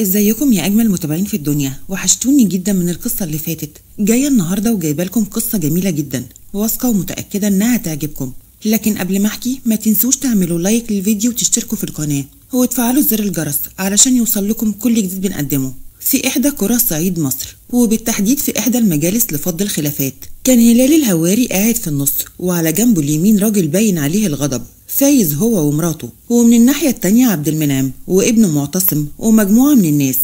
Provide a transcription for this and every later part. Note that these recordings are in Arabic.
ازيكم يا اجمل متابعين في الدنيا، وحشتوني جدا من القصه اللي فاتت. جايه النهارده وجايبه لكم قصه جميله جدا، واثقه ومتاكده انها هتعجبكم. لكن قبل ما احكي ما تنسوش تعملوا لايك للفيديو وتشتركوا في القناه وتفعلوا زر الجرس علشان يوصل لكم كل جديد بنقدمه. في احدى قرى صعيد مصر وبالتحديد في احدى المجالس لفض الخلافات، كان هلال الهواري قاعد في النص، وعلى جنبه اليمين راجل باين عليه الغضب، فايز هو ومراته، ومن الناحية التانية عبد المنعم وابنه معتصم ومجموعة من الناس.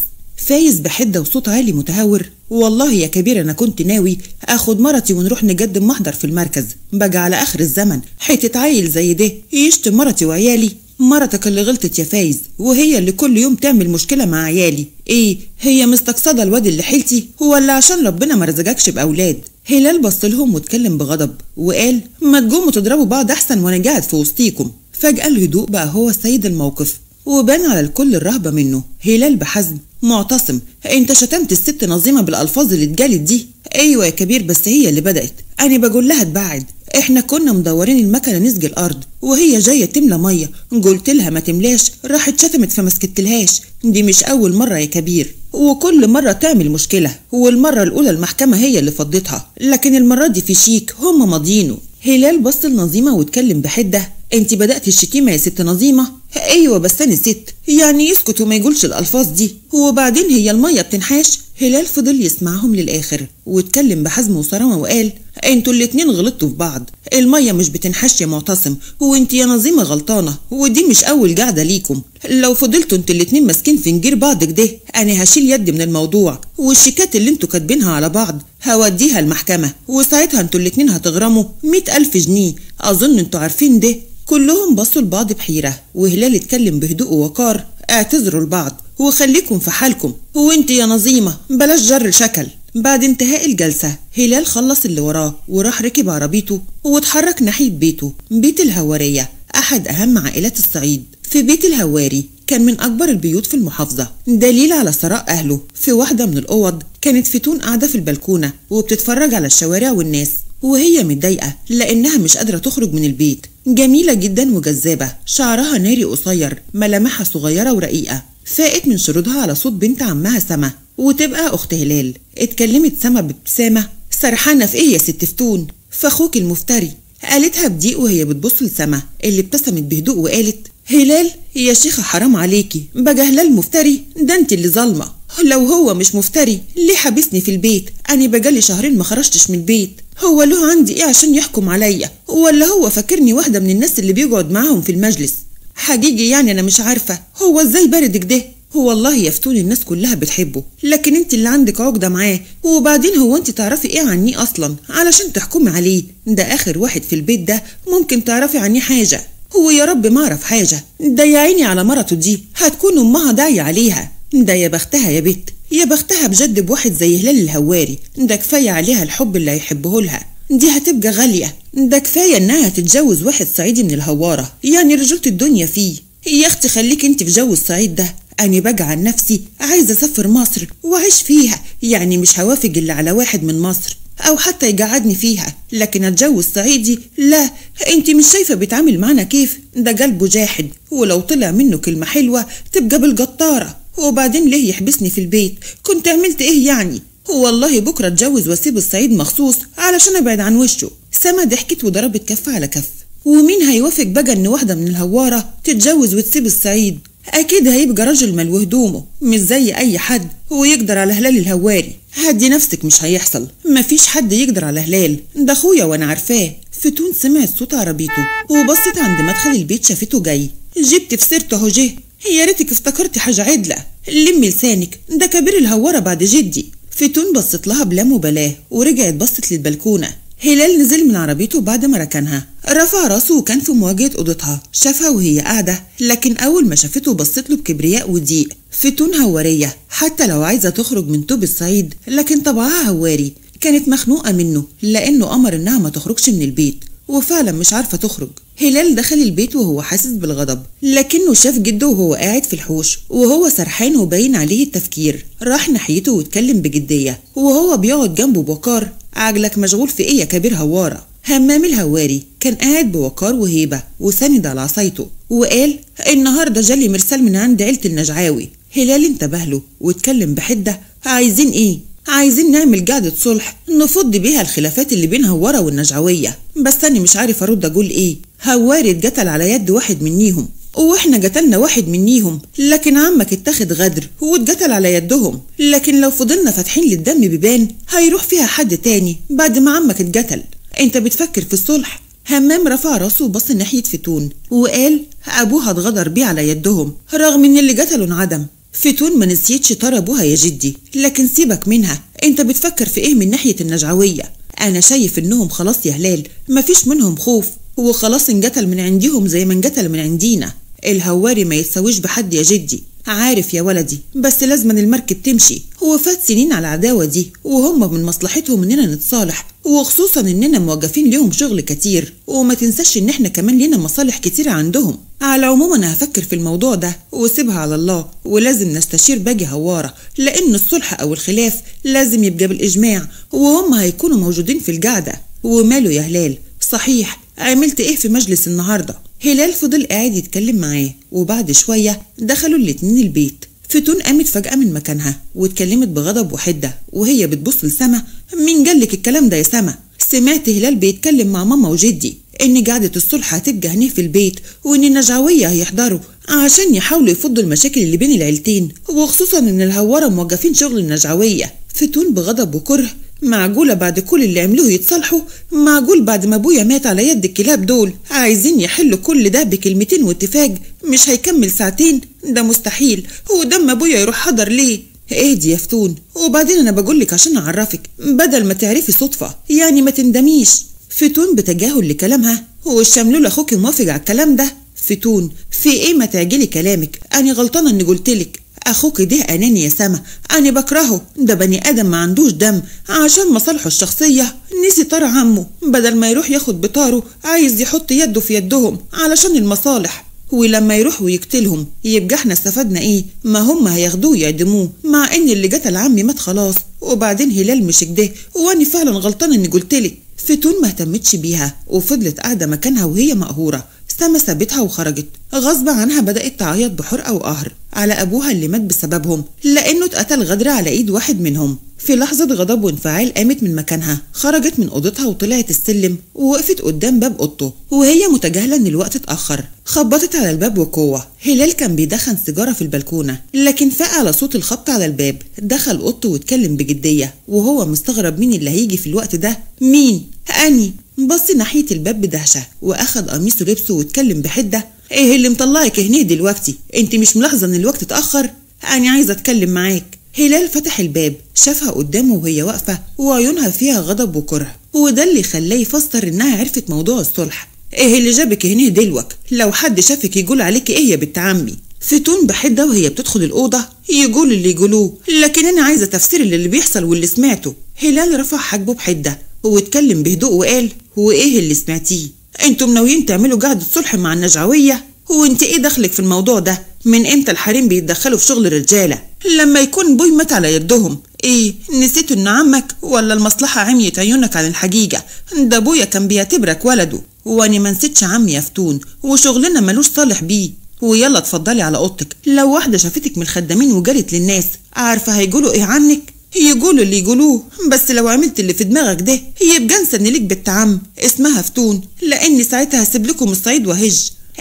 فايز بحدة وصوت عالي متهور: والله يا كبير أنا كنت ناوي أخد مرتي ونروح نقدم محضر في المركز، باجي على آخر الزمن حتة عيل زي ده يشتم مرتي وعيالي. مرتك اللي غلطت يا فايز، وهي اللي كل يوم تعمل مشكلة مع عيالي. إيه، هي مستقصدة الواد اللي حيلتي، هو اللي عشان ربنا ما رزقكش بأولاد؟ هلال بص لهم واتكلم بغضب وقال: ما تجوموا تضربوا بعض احسن وانا قاعد في وسطيكم. فجأة الهدوء بقى هو سيد الموقف، وبان على الكل الرهبة منه. هلال بحزم: معتصم، انت شتمت الست نظيمة بالالفاظ اللي اتجالت دي. ايوه يا كبير، بس هي اللي بدأت، انا بقول لها تبعد، احنا كنا مدورين المكنة نسج الارض وهي جاية تملى مية، قلت لها ما تملاش، راحت شتمت فمسكتلهاش. دي مش اول مرة يا كبير، وكل مرة تعمل مشكلة، والمرة الأولى المحكمة هي اللي فضتها، لكن المرة دي في شيك هما ماضيينه. هلال بص لنظيمة واتكلم بحدة: انت بدأت الشتيمة يا ست نظيمة. ايوه بس انا ست، يعني يسكت وما يقولش الألفاظ دي، وبعدين هي المية بتنحاش. هلال فضل يسمعهم للآخر واتكلم بحزم وصرامة وقال: انتوا الاتنين غلطتوا في بعض، المية مش بتنحش يا معتصم، وانت يا نظيمة غلطانة، ودي مش أول قعدة ليكم، لو فضلتوا انتوا الاتنين ماسكين في نجير بعض كده أنا هشيل يدي من الموضوع، والشيكات اللي انتوا كاتبينها على بعض هوديها المحكمة، وساعتها انتوا الاتنين هتغرموا 100,000 جنيه، أظن انتوا عارفين ده. كلهم بصوا لبعض بحيرة، وهلال اتكلم بهدوء ووقار: اعتذروا لبعض وخليكم في حالكم، وانت يا نظيمة بلاش جر شكل. بعد انتهاء الجلسة هلال خلص اللي وراه وراح ركب عربيته واتحرك ناحية بيته، بيت الهوارية أحد أهم عائلات الصعيد. في بيت الهواري كان من أكبر البيوت في المحافظة، دليل على ثراء أهله في واحدة من الأوض كانت فتون قاعدة في البلكونة وبتتفرج على الشوارع والناس، وهي متضايقة لأنها مش قادرة تخرج من البيت. جميلة جدا وجذابة، شعرها ناري قصير، ملامحها صغيرة ورقيقة، فاقت من شرودها على صوت بنت عمها سما، وتبقى أخت هلال. اتكلمت سما بابتسامة: سرحانة في إيه يا ست فتون؟ فاخوك المفتري، قالتها بضيق وهي بتبص لسما اللي ابتسمت بهدوء وقالت: هلال يا شيخة حرام عليكي، بقى هلال مفتري؟ ده انت اللي ظالمة، لو هو مش مفتري ليه حابسني في البيت؟ أنا بقالي شهرين ما خرجتش من البيت، هو له عندي إيه عشان يحكم عليا؟ ولا هو فاكرني واحدة من الناس اللي بيقعد معاهم في المجلس؟ حقيقي يعني أنا مش عارفة هو إزاي باردك ده؟ والله يا فتون الناس كلها بتحبه، لكن انت اللي عندك عقده معاه، وبعدين هو انت تعرفي ايه عنيه اصلا علشان تحكمي عليه؟ ده اخر واحد في البيت ده ممكن تعرفي عنيه حاجه. هو يا رب ما اعرف حاجه، ده يا عيني على مرته دي، هتكون امها داعيه عليها، ده يا بختها يا بت، يا بختها بجد بواحد زي هلال الهواري، ده كفايه عليها الحب اللي هيحبه لها، دي هتبقى غاليه، ده كفايه انها تتجوز واحد صعيدي من الهواره، يعني رجوله الدنيا فيه. يا اختي خليك انت في جو الصعيد ده، أنا باجي عن نفسي عايزة أسافر مصر وأعيش فيها، يعني مش هوافق إلا على واحد من مصر أو حتى يقعدني فيها، لكن أتجوز صعيدي لا. أنت مش شايفة بيتعامل معانا كيف؟ ده قلبه جاحد، ولو طلع منه كلمة حلوة تبقى بالجطارة، وبعدين ليه يحبسني في البيت؟ كنت عملت إيه يعني؟ والله بكرة أتجوز وأسيب الصعيد مخصوص علشان أبعد عن وشه. سما ضحكت وضربت كف على كف: ومين هيوافق بقى إن واحدة من الهوارة تتجوز وتسيب الصعيد؟ أكيد هيبقى راجل ملوه هدومه، مش زي أي حد، ويقدر على هلال الهواري. هدي نفسك، مش هيحصل، مفيش حد يقدر على هلال، ده أخويا وأنا عارفاه. فتون سمعت صوت عربيته وبصت عند مدخل البيت شافته جاي: جبت في سيرته أهو جه، يا ريتك افتكرتي حاجة عدلة، لمي لسانك، ده كبير الهوارة بعد جدي. فتون بصت لها بلا مبالاة ورجعت بصت للبلكونة. هلال نزل من عربيته بعد ما ركنها، رفع راسه وكان في مواجهة أوضتها، شافها وهي قاعدة، لكن أول ما شافته بصت له بكبرياء وضيق. فتون هوارية حتى لو عايزة تخرج من طوب الصعيد، لكن طبعها هواري، كانت مخنوقة منه لأنه أمر إنها ما تخرجش من البيت، وفعلا مش عارفة تخرج. هلال دخل البيت وهو حاسس بالغضب، لكنه شاف جده وهو قاعد في الحوش وهو سرحان وباين عليه التفكير، راح ناحيته واتكلم بجدية وهو بيقعد جنبه بوقار: عجلك مشغول في ايه يا كبير هوارة؟ همام الهواري كان قاعد بوقار وهيبة وسند على عصايته وقال: النهارده جالي مرسال من عند عيلة النجعاوي، هلال انتبه له واتكلم بحدة: عايزين ايه؟ عايزين نعمل قعدة صلح نفض بيها الخلافات اللي بين هوارة والنجعوية، بس أنا مش عارف أرد أقول إيه. هواري اتقتل على يد واحد منيهم وإحنا قتلنا واحد منيهم، لكن عمك اتاخد غدر واتقتل على يدهم، لكن لو فضلنا فاتحين للدم بيبان هيروح فيها حد تاني بعد ما عمك اتقتل. أنت بتفكر في الصلح؟ همام رفع راسه وبص ناحية فتون وقال: أبوها اتغدر بيه على يدهم رغم إن اللي قتلوا انعدم. فتون ما نسيتش طار ابوها يا جدي، لكن سيبك منها، انت بتفكر في ايه من ناحيه النجعويه؟ انا شايف انهم خلاص يا هلال مفيش منهم خوف، وخلاص انقتل من عندهم زي ما انقتل من عندينا. الهواري ما يتساويش بحد يا جدي. عارف يا ولدي، بس لازم المركب تمشي، هو فات سنين على العداوه دي وهم من مصلحتهم اننا نتصالح، وخصوصا اننا موقفين ليهم شغل كتير، وما تنساش ان احنا كمان لينا مصالح كتير عندهم. على العموم انا هفكر في الموضوع ده وسيبها على الله، ولازم نستشير باجي هواره، لان الصلح او الخلاف لازم يبقى بالاجماع وهم هيكونوا موجودين في القعده. وماله يا هلال، صحيح عملت ايه في مجلس النهارده؟ هلال فضل قاعد يتكلم معاه، وبعد شويه دخلوا الاتنين البيت. فتون قامت فجأة من مكانها واتكلمت بغضب وحدة وهي بتبص لسما: مين جالك الكلام ده يا سما؟ سمعت هلال بيتكلم مع ماما وجدي إن قعدة الصلح هتبقى هنا في البيت، وإن النجعوية هيحضروا عشان يحاولوا يفضوا المشاكل اللي بين العيلتين، وخصوصا إن الهوارة موقفين شغل النجعوية. فتون بغضب وكره: معقولة بعد كل اللي عملوه يتصالحوا؟ معقول بعد ما ابويا مات على يد الكلاب دول عايزين يحلوا كل ده بكلمتين واتفاق مش هيكمل ساعتين؟ ده مستحيل، ودم ابويا يروح حضر ليه؟ اهدي يا فتون، وبعدين انا بقولك عشان اعرفك بدل ما تعرفي صدفة، يعني ما تندميش. فتون بتجاهل لكلامها: والشملول اخوكي موافق على الكلام ده؟ فتون في ايه ما تعجلي كلامك، انا غلطانة اني قلتلك. اخوك ده اناني يا سما، انا بكرهه، ده بني ادم ما عندوش دم، عشان مصالحه الشخصيه نسي طار عمه، بدل ما يروح ياخد بطاره عايز يحط يده في يدهم علشان المصالح، ولما يروح ويقتلهم يبقى احنا استفدنا ايه؟ ما هم هياخدوه يعدموه، مع ان اللي قتل عمي مات خلاص. وبعدين هلال مش كده، وانا فعلا غلطانه اني قلتلك. فتون ما اهتمتش بيها وفضلت قاعده مكانها وهي مقهوره. سما سابتها وخرجت غصب عنها، بدأت تعيط بحرقة وقهر على أبوها اللي مات بسببهم، لأنه اتقتل غدر على إيد واحد منهم. في لحظة غضب وانفعال قامت من مكانها، خرجت من أوضتها وطلعت السلم ووقفت قدام باب أوضته وهي متجاهلة إن الوقت اتأخر. خبطت على الباب وقوة، هلال كان بيدخن سيجارة في البلكونة، لكن فاق على صوت الخبط على الباب. دخل أوضته واتكلم بجدية وهو مستغرب مين اللي هيجي في الوقت ده. مين؟ أني. بص ناحية الباب بدهشة وأخد قميصه لبسه واتكلم بحدة: إيه اللي مطلعك هنا دلوقتي؟ أنت مش ملاحظة إن الوقت اتأخر؟ أنا عايزة أتكلم معاك. هلال فتح الباب، شافها قدامه وهي واقفة وعيونها فيها غضب وكره، وده اللي خلاه يفسر إنها عرفت موضوع الصلح. إيه اللي جابك هنا دلوقتي؟ لو حد شافك يقول عليك إيه يا بنت عمي؟ فتون بحدة وهي بتدخل الأوضة: يقول اللي يقولوه، لكن أنا عايزة تفسير اللي بيحصل واللي سمعته. هلال رفع حاجبه بحدة واتكلم بهدوء وقال: وايه اللي سمعتيه؟ انتم ناويين تعملوا قعده صلح مع النجعويه؟ هو انت ايه دخلك في الموضوع ده؟ من امتى الحريم بيتدخلوا في شغل الرجاله؟ لما يكون بوي مات على يدهم، ايه نسيتوا ان عمك ولا المصلحه عميت عيونك عن الحقيقه؟ ده ابويا كان بيعتبرك ولده، وانا ما نسيتش عمي يا فتون، وشغلنا ملوش صالح بيه. ويلا اتفضلي على اوضتك، لو واحده شافتك من الخدامين وجرت للناس عارفه هيقولوا ايه عنك؟ يقولوا اللي يقولوه، بس لو عملت اللي في دماغك ده يبقى انسى ان ليك بنت عم اسمها فتون، لان ساعتها هسيب لكم الصعيد وهج.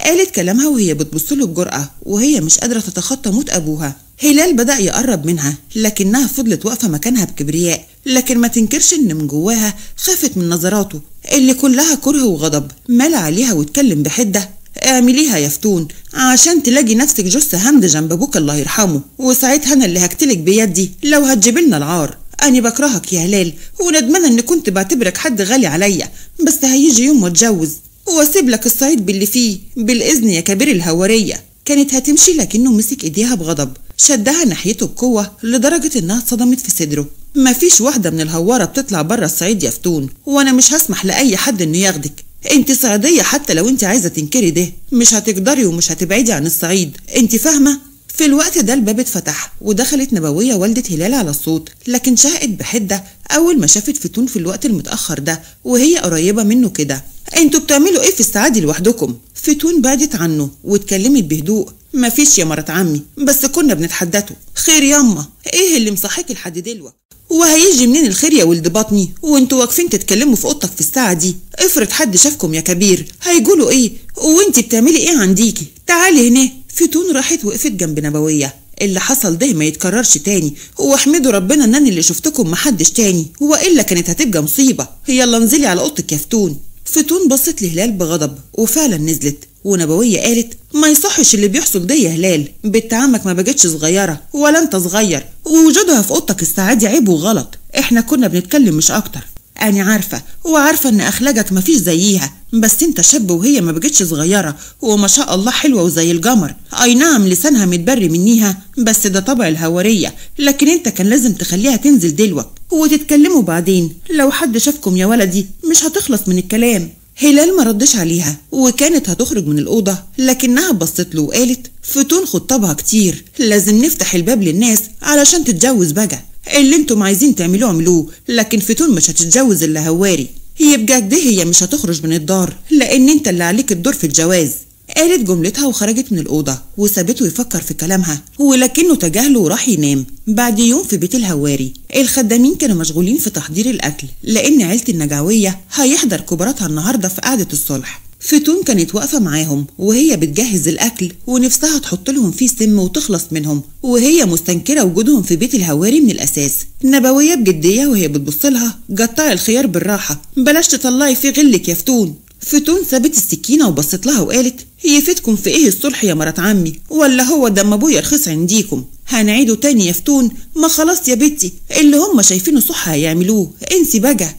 قالت كلامها وهي بتبص له بجرأة وهي مش قادرة تتخطى موت ابوها. هلال بدأ يقرب منها لكنها فضلت واقفة مكانها بكبرياء، لكن ما تنكرش ان من جواها خافت من نظراته اللي كلها كره وغضب. مال عليها واتكلم بحدة: اعمليها يا فتون عشان تلاقي نفسك جثة همد جنب ابوك الله يرحمه، وساعتها انا اللي هقتلك بيدي لو هتجيبلنا العار. انا بكرهك يا هلال، وندمانه ان كنت بعتبرك حد غالي عليا، بس هيجي يوم واتجوز واسيب لك الصعيد باللي فيه بالاذن يا كبير الهواريه. كانت هتمشي لكنه مسك ايديها بغضب، شدها ناحيته بقوه لدرجه انها اتصدمت في صدره. مفيش واحده من الهواره بتطلع بره الصعيد يا فتون، وانا مش هسمح لاي حد انه ياخدك. انت صعيديه حتى لو انت عايزه تنكري ده، مش هتقدري ومش هتبعدي عن الصعيد، انت فاهمه؟ في الوقت ده الباب اتفتح ودخلت نبويه والده هلال على الصوت، لكن شهقت بحده اول ما شافت فتون في الوقت المتاخر ده وهي قريبه منه كده. انتوا بتعملوا ايه في الساعة دي لوحدكم؟ فتون بعدت عنه واتكلمت بهدوء. مفيش يا مرات عمي، بس كنا بنتحدته. خير ياما؟ ايه اللي مصحيك لحد دلوقتي؟ وهيجي منين الخير يا ولد بطني وانتوا واقفين تتكلموا في اوضتك في الساعة دي؟ افرض حد شافكم يا كبير هيقولوا ايه؟ وانتي بتعملي ايه عنديكي؟ تعالي هنا. فتون راحت وقفت جنب نبوية. اللي حصل ده ما يتكررش تاني، واحمدوا ربنا ان انا اللي شفتكم محدش تاني، والا كانت هتبقى مصيبة. يلا انزلي على اوضتك يا فتون. فتون بصت لهلال بغضب وفعلا نزلت، ونبوية قالت ما يصحش اللي بيحصل ده يا هلال، بنت عمك ما بقتش صغيرة ولا انت صغير، ووجودها في اوضتك الساعة دي عيب وغلط، احنا كنا بنتكلم مش اكتر. انا عارفة وعارفة ان اخلاقك مفيش زيها، بس انت شاب وهي ما بقتش صغيرة وما شاء الله حلوة وزي القمر. اي نعم لسانها متبري منيها، بس ده طبع الهوارية، لكن انت كان لازم تخليها تنزل دلوقتي وتتكلموا بعدين، لو حد شافكم يا ولدي مش هتخلص من الكلام. هلال ما ردش عليها وكانت هتخرج من الأوضة، لكنها بصت له وقالت فتون خطابها كتير، لازم نفتح الباب للناس علشان تتجوز بقى، اللي انتم عايزين تعملوه اعملوه، لكن فتون مش هتتجوز الا هواري، يبقى كده هي مش هتخرج من الدار لأن انت اللي عليك الدور في الجواز. قالت جملتها وخرجت من الأوضة وسابته يفكر في كلامها، ولكنه تجاهله وراح ينام. بعد يوم في بيت الهواري الخدامين كانوا مشغولين في تحضير الأكل، لأن عيلة النجعوية هيحضر كباراتها النهاردة في قعدة الصلح. فتون كانت واقفة معاهم وهي بتجهز الأكل، ونفسها تحط لهم فيه سم وتخلص منهم، وهي مستنكرة وجودهم في بيت الهواري من الأساس. نبوية بجدية وهي بتبصلها قطعي الخيار بالراحة، بلاش تطلعي فيه غلك يا فتون. فتون سابت السكينة وبصت لها وقالت يفيدكم في ايه الصلح يا مرات عمي؟ ولا هو دم ابويا رخيص عنديكم؟ هنعيده تاني يا فتون؟ ما خلاص يا بنتي، اللي هم شايفينه صح هيعملوه، انسي بقى.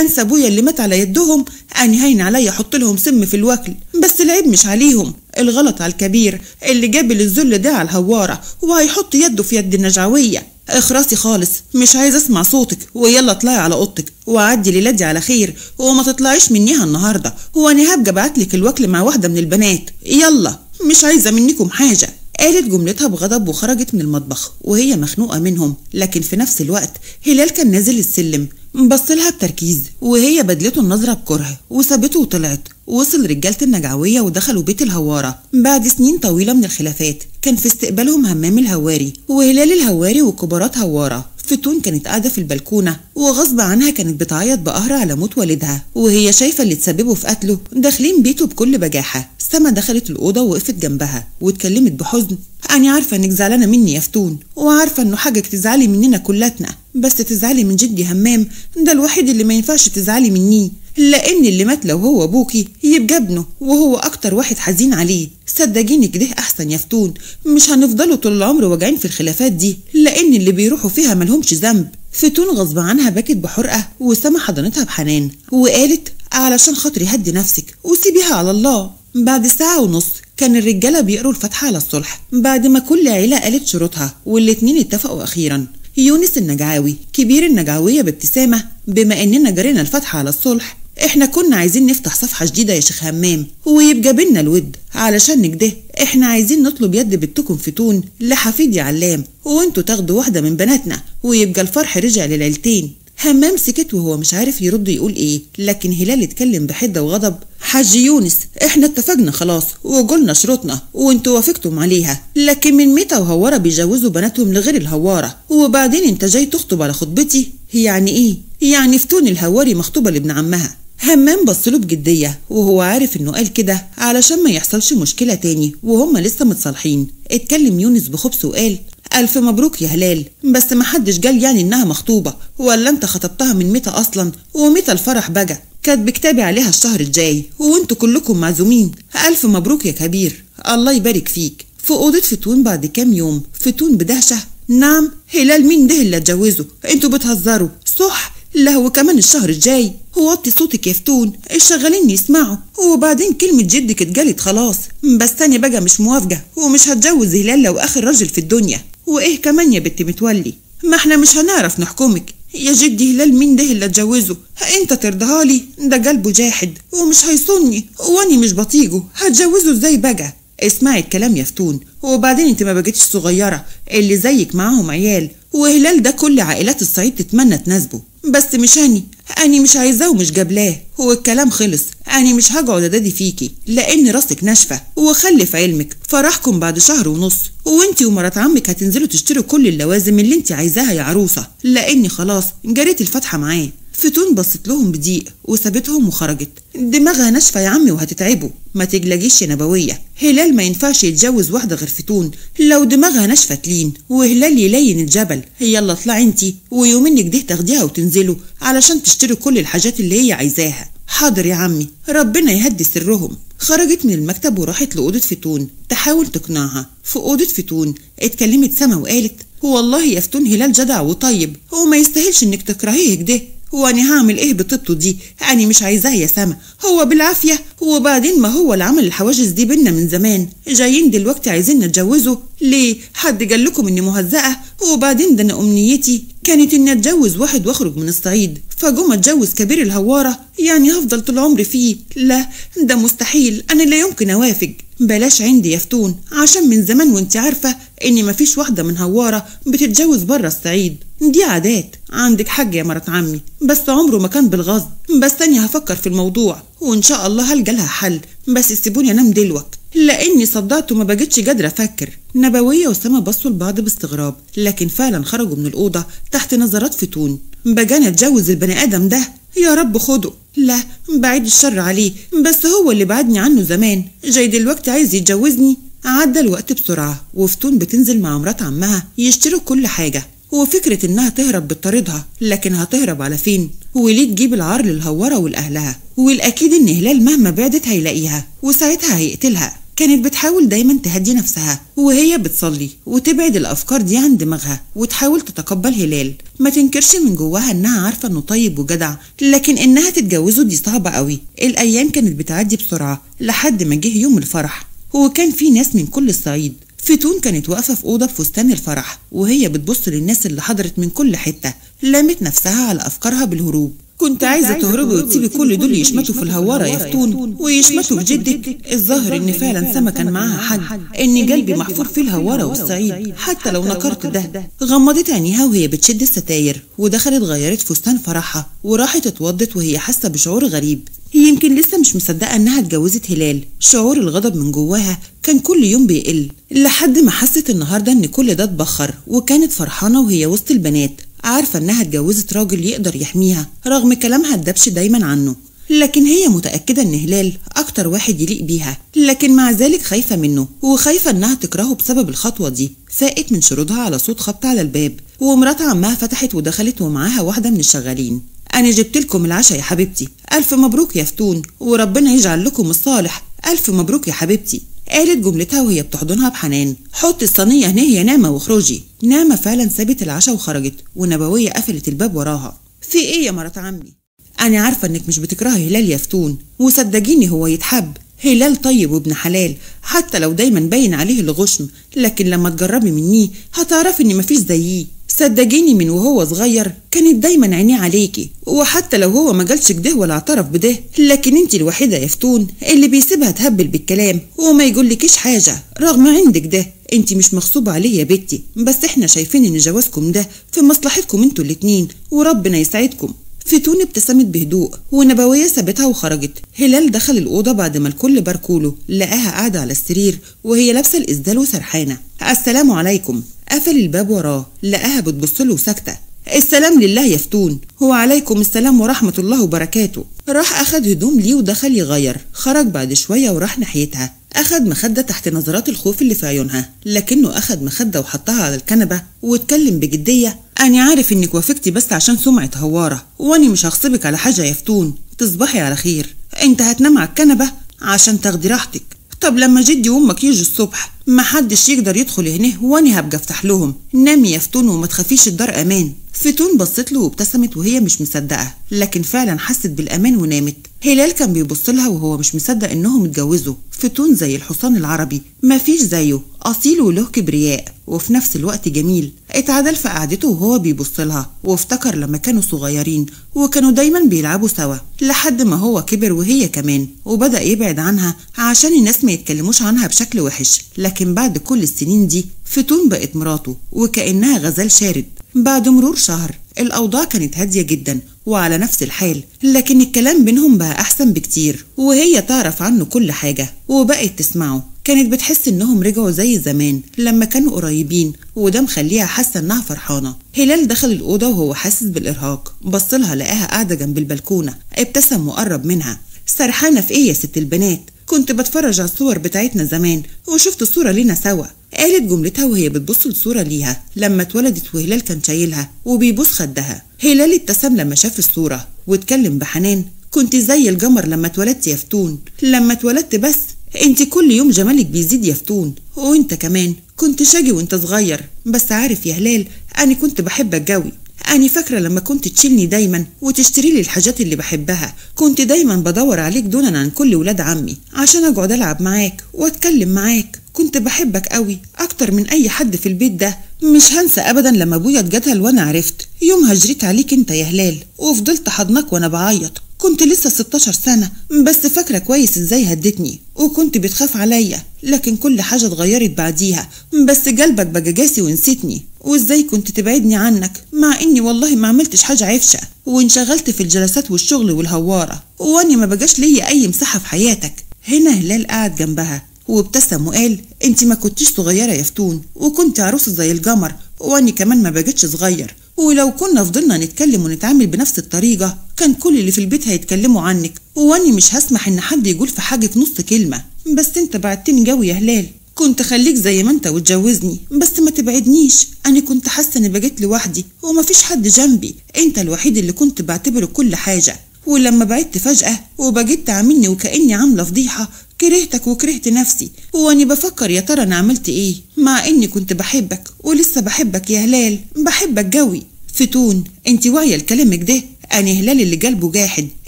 انسى ابويا اللي مات على يدهم؟ انا هين عليا احط لهم سم في الوكل، بس العيب مش عليهم، الغلط على الكبير اللي جاب الذل ده على الهوارة، وهيحط يده في يد النجعوية. اخرسي خالص، مش عايز اسمع صوتك، ويلا اطلعي على اوضتك وعدي ليلادي على خير، وما تطلعيش منيها النهارده، وانا هبقى ابعتلك الوكل مع واحده من البنات، يلا مش عايزه منكم حاجه. قالت جملتها بغضب وخرجت من المطبخ وهي مخنوقه منهم، لكن في نفس الوقت هلال كان نازل السلم بصلها بتركيز، وهي بدلته النظره بكره وسابته وطلعت. وصل رجاله النجعويه ودخلوا بيت الهواره بعد سنين طويله من الخلافات. كان في استقبالهم همام الهواري وهلال الهواري وكبارات هواره. فتون كانت قاعده في البلكونه وغصب عنها كانت بتعيط بقهر على موت والدها، وهي شايفه اللي تسببه في قتله داخلين بيته بكل بجاحه. سما دخلت الاوضه ووقفت جنبها واتكلمت بحزن، انا عارفه انك زعلانه مني يا فتون، وعارفه انه حاجك تزعلي مننا كلاتنا، بس تزعلي من جدي همام ده الوحيد اللي ما ينفعش تزعلي منيه، لان اللي مات لو هو ابوكي يبقى ابنه، وهو اكتر واحد حزين عليه. صدقيني كده احسن يا فتون، مش هنفضلوا طول العمر واجعين في الخلافات دي، لان اللي بيروحوا فيها ملهمش ذنب. فتون غصب عنها بكت بحرقه، وسما حضنتها بحنان وقالت علشان خاطري هدي نفسك وسيبيها على الله. بعد ساعة ونص كان الرجالة بيقروا الفاتحة على الصلح بعد ما كل عيلة قالت شروطها، والاتنين اتفقوا أخيرا. يونس النجاوي كبير النجعوية بابتسامة، بما إننا جرينا الفاتحة على الصلح احنا كنا عايزين نفتح صفحة جديدة يا شيخ همام، ويبقى بينا الود، علشان كده احنا عايزين نطلب يد بنتكم فتون لحفيدي علام، وانتوا تاخدوا واحدة من بناتنا، ويبقى الفرح رجع للعيلتين. همام سكت وهو مش عارف يرد يقول ايه، لكن هلال اتكلم بحده وغضب، حاج يونس احنا اتفقنا خلاص وقلنا شروطنا وانتوا وافقتم عليها، لكن من متى وهواره بيجوزوا بناتهم لغير الهواره؟ وبعدين انت جاي تخطب على خطبتي؟ يعني ايه؟ يعني فتون الهواري مخطوبه لابن عمها. همام بصله بجديه وهو عارف انه قال كده علشان ما يحصلش مشكله تاني وهم لسه متصالحين. اتكلم يونس بخبث وقال ألف مبروك يا هلال، بس محدش قال يعني إنها مخطوبة، ولا أنت خطبتها من متى أصلا؟ ومتى الفرح بقى؟ كاتب كتابي عليها الشهر الجاي، وأنتوا كلكم معزومين. ألف مبروك يا كبير، الله يبارك فيك. في أوضة فتون بعد كام يوم فتون بدهشة، نعم هلال مين ده اللي اتجوزه؟ أنتوا بتهزروا صح؟ لا هو كمان الشهر الجاي. وطي صوتك يا فتون الشغالين يسمعوا، وبعدين كلمة جدك اتجلت خلاص، بس أنا بقى مش موافقة ومش هتجوز هلال لو آخر راجل في الدنيا. وايه كمان يا بنت متولي؟ ما احنا مش هنعرف نحكمك. يا جدي هلال مين ده اللي اتجوزه؟ انت ترضها لي؟ ده قلبه جاحد ومش هيصوني، واني مش بطيقه، هتجوزه ازاي بقى؟ اسمعي الكلام يا فتون، وبعدين انت ما بقيتش صغيره، اللي زيك معاهم عيال، وهلال ده كل عائلات الصعيد تتمنى تناسبه، بس مش اني، أني مش عايزاه ومش جابلاه، هو الكلام خلص، أني مش هقعد أدادي فيكي لأن راسك ناشفة، وخلي في علمك فرحكم بعد شهر ونص، وانتي ومرات عمك هتنزلوا تشتروا كل اللوازم اللي انتي عايزاها يا عروسة، لأني خلاص جريت الفاتحة معاه. فتون بصت لهم بضيق وسابتهم وخرجت. دماغها ناشفه يا عمي وهتتعبوا، ما تجلجيش يا نبويه، هلال ما ينفعش يتجوز واحده غير فتون، لو دماغها ناشفه تلين وهلال يلين الجبل. يلا اطلعي انتي ويومين كده تاخديها وتنزلوا علشان تشتري كل الحاجات اللي هي عايزاها. حاضر يا عمي، ربنا يهدي سرهم. خرجت من المكتب وراحت لأوضة فتون تحاول تقنعها. في أوضة فتون اتكلمت سما وقالت والله يا فتون هلال جدع وطيب، هو ما يستاهلش انك تكرهيه كده، وأنا هعمل إيه بطيبته دي؟ أنا مش عايزاه يا سما، هو بالعافية، وبعدين ما هو اللي عمل الحواجز دي بينا من زمان، جايين دلوقتي عايزين نتجوزه، ليه؟ حد قال لكم إني مهزأة؟ وبعدين ده أنا أمنيتي كانت إني أتجوز واحد وأخرج من الصعيد، فجم أتجوز كبير الهوارة، يعني هفضل طول عمري فيه؟ لا ده مستحيل، أنا لا يمكن أوافق. بلاش عندي يا فتون، عشان من زمان وانت عارفة إن مفيش واحدة من هوارة بتتجوز بره الصعيد، دي عادات. عندك حاجة يا مرات عمي، بس عمره ما كان بالغصب، بس أنا هفكر في الموضوع وإن شاء الله هلقى لها حل، بس سيبوني أنام دلوقتي لأني صدعت وما بقتش قادرة أفكر. نبوية وسما بصوا لبعض باستغراب، لكن فعلا خرجوا من الأوضة تحت نظرات فتون. بجانا أتجوز البني آدم ده، يا رب خده، لا بعيد الشر عليه، بس هو اللي بعدني عنه زمان، جاي دلوقتي عايز يتجوزني. عدى الوقت بسرعة وفتون بتنزل مع مرات عمها يشتروا كل حاجة، وفكرة انها تهرب بتطاردها، لكن هتهرب على فين؟ وليه تجيب العار للهوارة والأهلها، والأكيد ان هلال مهما بعدت هيلاقيها وساعتها هيقتلها. كانت بتحاول دايما تهدي نفسها وهي بتصلي وتبعد الأفكار دي عن دماغها وتحاول تتقبل هلال، ما تنكرش من جواها انها عارفة انه طيب وجدع، لكن انها تتجوزه دي صعبة قوي. الأيام كانت بتعدي بسرعة لحد ما جه يوم الفرح، وكان في ناس من كل الصعيد. فتون كانت واقفة في أوضة بفستان الفرح وهي بتبص للناس اللي حضرت من كل حتة، لامت نفسها على أفكارها بالهروب. كنت عايزة تهربي وتسيبي كل دول يشمتوا في الهوارة يا فتون ويشمتوا في جدك. الظاهر ان فعلا سما كان معاها حد، ان قلبي محفور في الهوارة والصعيد، حتى لو نكرت ده. غمضت عينيها وهي بتشد الستاير ودخلت غيرت فستان فرحها وراحت اتوضت وهي حاسة بشعور غريب، يمكن لسه مش مصدقة انها اتجوزت هلال. شعور الغضب من جواها كان كل يوم بيقل لحد ما حست النهارده ان كل ده اتبخر، وكانت فرحانة وهي وسط البنات، عارفة انها اتجوزت راجل يقدر يحميها رغم كلامها الدبش دايما عنه، لكن هي متأكدة ان هلال اكتر واحد يليق بيها، لكن مع ذلك خايفة منه وخايفة انها تكرهه بسبب الخطوة دي. فاقت من شرودها على صوت خبط على الباب، ومرات عمها فتحت ودخلت ومعاها واحدة من الشغالين. انا جبتلكم العشاء يا حبيبتي، الف مبروك يا فتون وربنا يجعل لكم الصالح، الف مبروك يا حبيبتي، قالت جملتها وهي بتحضنها بحنان. حطي الصينيه هنا يا نعمه واخرجي. نعمه فعلا سابت العشاء وخرجت، ونبويه قفلت الباب وراها. في ايه يا مرات عمي؟ انا عارفه انك مش بتكرهي هلال يا فتون، وصدقيني هو يتحب، هلال طيب وابن حلال، حتى لو دايما باين عليه الغشم، لكن لما تجربي منيه هتعرفي ان مفيش زييه، صدقيني من وهو صغير كانت دايما عينيه عليكي، وحتى لو هو ما جالش كده ولا اعترف بده، لكن انت الوحيده يا فتون اللي بيسيبها تهبل بالكلام وما يقولكيش حاجه رغم عندك ده، انت مش مغصوبه عليه يا بنتي، بس احنا شايفين ان جوازكم ده في مصلحتكم انتوا الاتنين وربنا يساعدكم. فتون ابتسمت بهدوء ونبويه سابتها وخرجت. هلال دخل الاوضه بعد ما الكل باركوله، لقاها قاعده على السرير وهي لابسه الاسدال وسرحانه. السلام عليكم، قفل الباب وراه، لقاها بتبصله وساكته. السلام لله يا فتون. هو عليكم السلام ورحمه الله وبركاته. راح اخد هدوم ليه ودخل يغير، خرج بعد شويه وراح ناحيتها، اخد مخده تحت نظرات الخوف اللي في عيونها، لكنه اخد مخده وحطها على الكنبه واتكلم بجديه. انا عارف انك وافقتي بس عشان سمعه هواره، واني مش هغصبك على حاجه يا فتون، تصبحي على خير. انت هتنام على الكنبه عشان تاخدي راحتك، طب لما جدي وامك يجوا الصبح محدش يقدر يدخل هنا واني هبقى افتح لهم. نامي يا فتون وما تخافيش، الدار امان. فتون بصت له وابتسمت وهي مش مصدقه، لكن فعلا حست بالامان ونامت. هلال كان بيبص لها وهو مش مصدق انهم اتجوزوا. فتون زي الحصان العربي مفيش زيه، اصيل وله كبرياء وفي نفس الوقت جميل. اتعدل في قعدته وهو بيبص لها وافتكر لما كانوا صغيرين وكانوا دايما بيلعبوا سوا، لحد ما هو كبر وهي كمان وبدا يبعد عنها عشان الناس ما يتكلموش عنها بشكل وحش، لكن بعد كل السنين دي فتون بقت مراته وكأنها غزال شارد. بعد مرور شهر الأوضاع كانت هادية جدا وعلى نفس الحال، لكن الكلام بينهم بقى أحسن بكتير وهي تعرف عنه كل حاجة وبقت تسمعه. كانت بتحس إنهم رجعوا زي زمان لما كانوا قريبين، وده مخليها حاسة إنها فرحانة. هلال دخل الأوضة وهو حاسس بالإرهاق، بصلها لقاها قاعدة جنب البلكونة، ابتسم وقرب منها. سرحانة في إيه يا ست البنات؟ كنت بتفرج على الصور بتاعتنا زمان وشفت صورة لينا سوا، قالت جملتها وهي بتبص لصورة ليها لما اتولدت وهلال كان شايلها وبيبوس خدها. هلال ابتسم لما شاف الصورة واتكلم بحنان، كنت زي الجمر لما اتولدت يا فتون، لما اتولدت بس انت كل يوم جمالك بيزيد يا فتون، وانت كمان كنت شاجي وانت صغير، بس عارف يا هلال انا كنت بحبك قوي، أنا فاكرة لما كنت تشيلني دايما وتشتري لي الحاجات اللي بحبها، كنت دايما بدور عليك دونا عن كل ولاد عمي عشان أقعد ألعب معاك وأتكلم معاك، كنت بحبك قوي أكتر من أي حد في البيت ده. مش هنسى أبدا لما أبويا اتجدهل وأنا عرفت، يومها جريت عليك أنت يا هلال وفضلت حضنك وأنا بعيط، كنت لسه 16 سنة بس فاكرة كويس إزاي هدتني، وكنت بتخاف عليا لكن كل حاجة اتغيرت بعديها، بس قلبك بقى جاسي ونسيتني، وازاي كنت تبعدني عنك مع اني والله ما عملتش حاجه عفشه، وانشغلت في الجلسات والشغل والهواره، واني ما بقاش ليا اي مساحه في حياتك. هنا هلال قعد جنبها وابتسم وقال انت ما كنتيش صغيره يا فتون، وكنت عروسه زي الجمر، واني كمان ما بقتش صغير، ولو كنا فضلنا نتكلم ونتعامل بنفس الطريقه كان كل اللي في البيت هيتكلموا عنك، واني مش هسمح ان حد يقول في حاجه في نص كلمه، بس انت بعدتني قوي يا هلال، كنت خليك زي ما انت وتجوزني بس ما تبعدنيش، انا كنت حاسه اني بقيت لوحدي ومفيش حد جنبي، انت الوحيد اللي كنت بعتبره كل حاجه، ولما بعدت فجاه وبقيت تعاملني وكاني عامله فضيحه كرهتك وكرهت نفسي، واني بفكر يا ترى انا عملت ايه مع اني كنت بحبك ولسه بحبك يا هلال، بحبك قوي. فتون انت واعيه لكلامك ده؟ انا هلال اللي قلبه جاحد،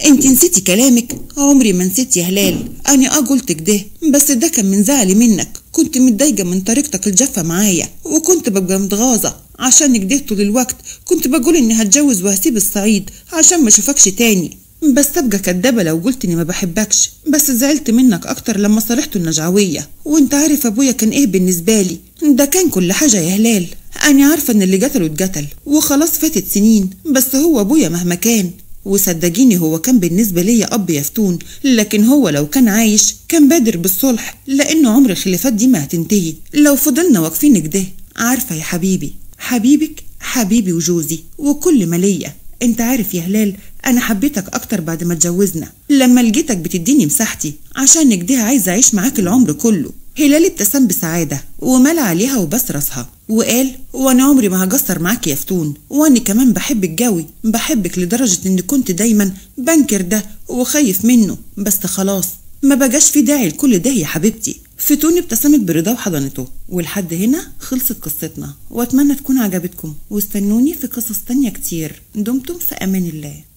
انت نسيتي كلامك؟ عمري ما نسيت يا هلال، انا قلتك ده بس ده كان من زعلي منك، كنت متضايقه من طريقتك الجافه معايا، وكنت ببقى متغاظه عشان كده طول الوقت، كنت بقول اني هتجوز وهسيب الصعيد عشان ما اشوفكش تاني، بس ابقى كدابه لو قلت اني ما بحبكش، بس زعلت منك اكتر لما صالحتوا النجعويه، وانت عارف ابويا كان ايه بالنسبه لي، ده كان كل حاجه يا هلال، انا عارفه ان اللي قتله اتقتل وخلاص فاتت سنين، بس هو ابويا مهما كان، وصدقيني هو كان بالنسبه ليا اب يا فتون، لكن هو لو كان عايش كان بادر بالصلح، لانه عمر الخلافات دي ما هتنتهي لو فضلنا واقفين كده. عارفه يا حبيبي، حبيبك حبيبي وجوزي وكل ما ليا، انت عارف يا هلال انا حبيتك اكتر بعد ما اتجوزنا، لما لقيتك بتديني مساحتي عشان كده عايزه اعيش معاك العمر كله. هلال ابتسم بسعاده ومال عليها وبس راسها وقال وانا عمري ما هقصر معاك يا فتون، وانا كمان بحبك قوي، بحبك لدرجه اني كنت دايما بنكر ده وخايف منه، بس خلاص ما بقاش في داعي لكل ده يا حبيبتي. فتون ابتسمت برضا وحضنته. ولحد هنا خلصت قصتنا، واتمنى تكون عجبتكم، واستنوني في قصص تانيه كتير، دمتم في امان الله.